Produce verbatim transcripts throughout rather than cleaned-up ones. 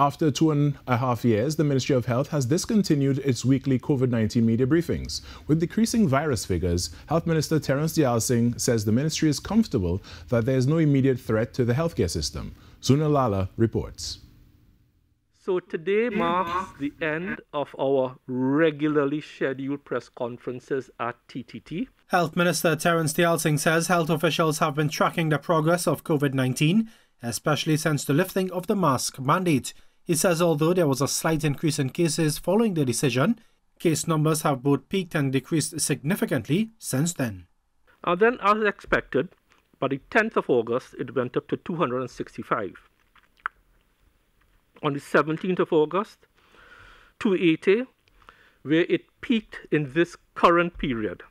After two and a half years, the Ministry of Health has discontinued its weekly COVID nineteen media briefings. With decreasing virus figures, Health Minister Terrence Deyalsingh says the ministry is comfortable that there is no immediate threat to the healthcare system. Sunil Lalla reports. So today marks the end of our regularly scheduled press conferences at T T T. Health Minister Terrence Deyalsingh says health officials have been tracking the progress of COVID nineteen, especially since the lifting of the mask mandate. He says although there was a slight increase in cases following the decision, case numbers have both peaked and decreased significantly since then. And then, as expected, by the tenth of August, it went up to two hundred sixty-five. On the seventeenth of August, two eighty, where it peaked in this current period.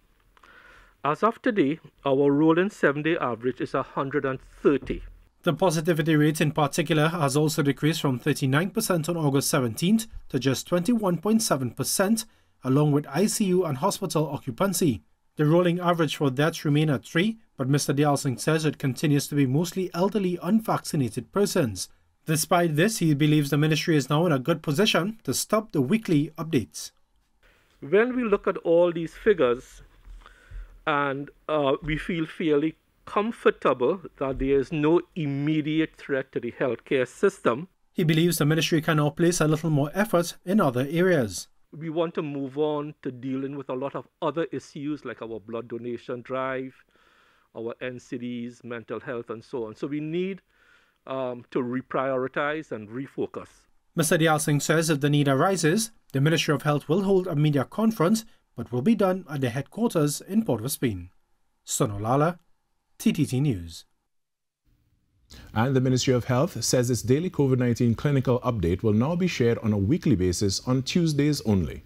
As of today, our rolling seven-day average is one hundred thirty. The positivity rate in particular has also decreased from thirty-nine percent on August seventeenth to just twenty-one point seven percent, along with I C U and hospital occupancy. The rolling average for deaths remain at three, but Mister Deyalsingh says it continues to be mostly elderly, unvaccinated persons. Despite this, he believes the ministry is now in a good position to stop the weekly updates. When we look at all these figures, and uh, we feel fairly comfortable that there is no immediate threat to the healthcare system, he believes the ministry can now place a little more effort in other areas. We want to move on to dealing with a lot of other issues like our blood donation drive, our N C Ds, mental health, and so on. So we need Um, to reprioritize and refocus. Mister Deyalsingh says if the need arises, the Ministry of Health will hold a media conference, but will be done at their headquarters in Port of Spain. Sunil Lalla, T T T News. And the Ministry of Health says its daily COVID nineteen clinical update will now be shared on a weekly basis on Tuesdays only.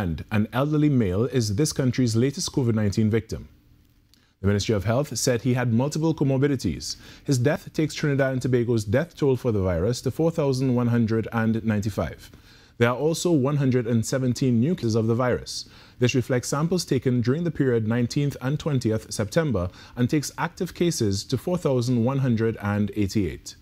And an elderly male is this country's latest COVID nineteen victim. The Ministry of Health said he had multiple comorbidities. His death takes Trinidad and Tobago's death toll for the virus to four thousand one hundred ninety-five. There are also one hundred seventeen new cases of the virus. This reflects samples taken during the period nineteenth and twentieth September and takes active cases to four thousand one hundred eighty-eight.